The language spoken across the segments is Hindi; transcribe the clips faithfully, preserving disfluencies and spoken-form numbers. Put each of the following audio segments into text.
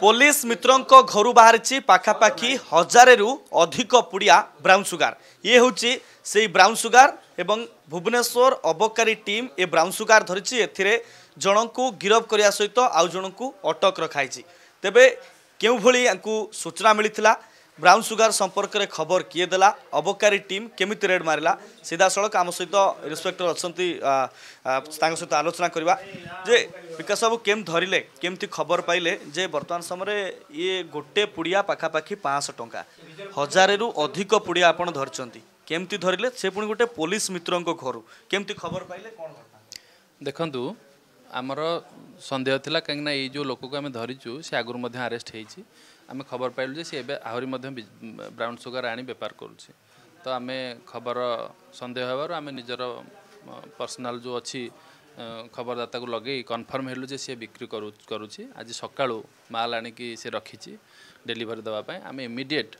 पुलिस मित्रन को घर बाहरी पखापाखि हजारे रु अधिक पुड़िया ब्राउन सुगार ये हूँ से ब्राउन सुगार एवं भुवनेश्वर अबकारी टीम ए ब्राउन सुगार धरी ए जन को गिरफ्त करने सहित आउ जन को अटक रखाई तेबे क्यों भली सूचना मिलता ब्राउन सुगार संपर्क में खबर किए देला अबकारी टीम केमिति रेड मारा सीधा सड़क आम सहित इन्स्पेक्टर अच्छा सहित आलोचना करवा जे विकास बाबू केम धरिले केमती खबर पाइले जे वर्तमान समय ये गोटे पुड़िया पखापाखि पाँच टंका हजारे रु अधिक पुड़िया आपड़ धरती केमती धरिले से पुणी गोटे पुलिस मित्र घर केमती खबर पाइले कौन देखु आमर सन्देह था कहीं ये जो लोक को आम धरीचु से आगुरी मध्य अरेस्ट होती आम खबर पाइलु जे सी एबे आहुरी मध्य ब्राउन सुगर आनी बेपार करुँच तो आम खबर सन्देह होवर आम निजर पर्सनाल जो अच्छी खबरदाता को लगे कन्फर्म हेलु जे सी बिक्री करुँची आज सका माल आनिकी से रखी डेलीवरी देवाई आम इमिडिएट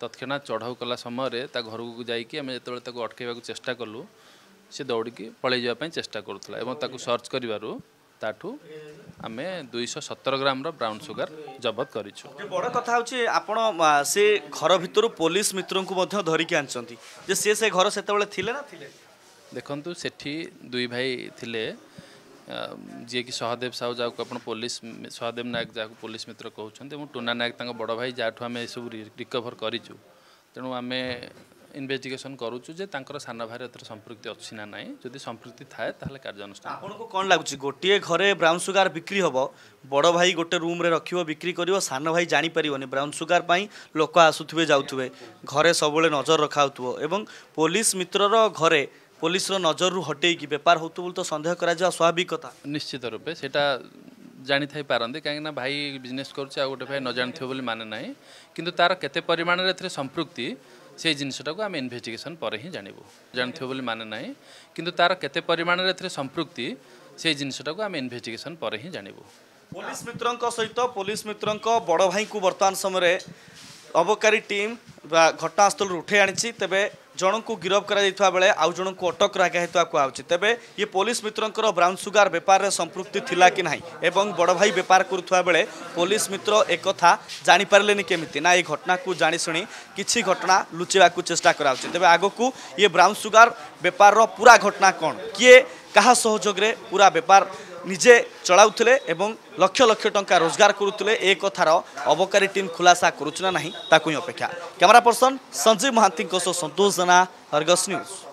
तत्क्षणात चढ़ाऊ कला समय घर को जाते अटकैवा चेष्टा कलु सी दौड़िकी पलि जावाई चेष्टा करूला सर्च कर ताठू आमे दो सौ सत्तर ग्राम रो ब्राउन सुगर जबत करिछु। बड़ कथा होछि आपण से घर भितर पुलिस मित्रन को मध्य धरिक आनछंती जे से से घर सेतेबेले थिले ना थिले देखंतु सेठी दुई भाई थिले जे कि सहदेव साहू जाऊ को आपण पुलिस सहदेव नायक जाऊ पुलिस मित्र कहउछंती एवं टोना नायक तांको बड़ भाई जाठू आमे सब रिकवर करिछु तेनु आमे इन्वेस्टिगेशन करूचु जे तांकर सान भाई एथर संपृक्ति अच्छी ना नाई जदि संपृक्ति थाए ताहले कार्यानुष्ठान आपनको कोन लागुची गोटे घरे ब्राउन सुगार बिक्री हबो बड़ भाई गोटे रूम रे रखिबो बिक्री करिवो सान भाई जानि परिवोनी ब्राउन सुगार पई लोक आसुथुबे जाउथुबे घरे सबले नजर रखाउथुबो एवं पुलिस मित्र रो घरे पुलिस रो नजर रु हटेई कि व्यापार होतु बोल तो संदेह करा जा स्वाभाविक कथा निश्चित रूपे सेटा जानी थाई पारंते कहीं ना भाई बिजनेस करूचे आ गोटे भाई न जानि थो बोली माने नाई किंतु तार केते परिमाण रे एथरे संपृक्ति से जिनटा को आम इन्वेस्टिगेशन पर ही जानबू जानते बोली माने ना किंतु तार केते परिमाण रे संपृक्ति से जिनटा को आम इन्वेस्टिगेशन पर ही जानबू पुलिस मित्रन को सहित पुलिस मित्रन को बड़ भाई को वर्तमान समय अबकारी टीम घटनास्थल उठे आनी तेबे जन को गिरफ्त कर आउ जन को अटक रखा कहुच्चे तेबे ये पुलिस मित्रंकर ब्राउन सुगार बेपार रे संपृक्ति थिला कि नाही एवं बड़ भाई बेपार करुवा बेले पुलिस मित्र एक कथा जानि पारलेनी केमिति ना ये घटना को जानि सुनी किछि घटना लुचेबा को चेष्टा कराउचे तेबे आगो को ये ब्राउन सुगार बेपार रो पूरा घटना कोन किए कहा सहयोग रे पूरा बेपार निजे चलाउथिले एवं लक्ष लक्ष टंका रोजगार करुथिले ए कथार अबकारी टीम खुलासा करुचना नाही ताकु अपेक्षा। कैमरा पर्सन संजीव महांती सो संतोष जना अर्गस न्यूज।